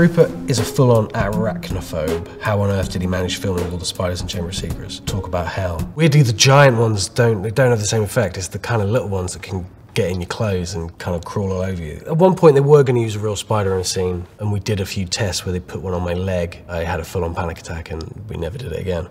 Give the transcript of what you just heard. Rupert is a full-on arachnophobe, how on earth did he manage filming all the spiders in Chamber of Secrets? Talk about hell. Weirdly, the giant ones don't have the same effect. It's the kind of little ones that can get in your clothes and kind of crawl all over you. At one point they were going to use a real spider in a scene, and we did a few tests where they put one on my leg. I had a full-on panic attack and we never did it again.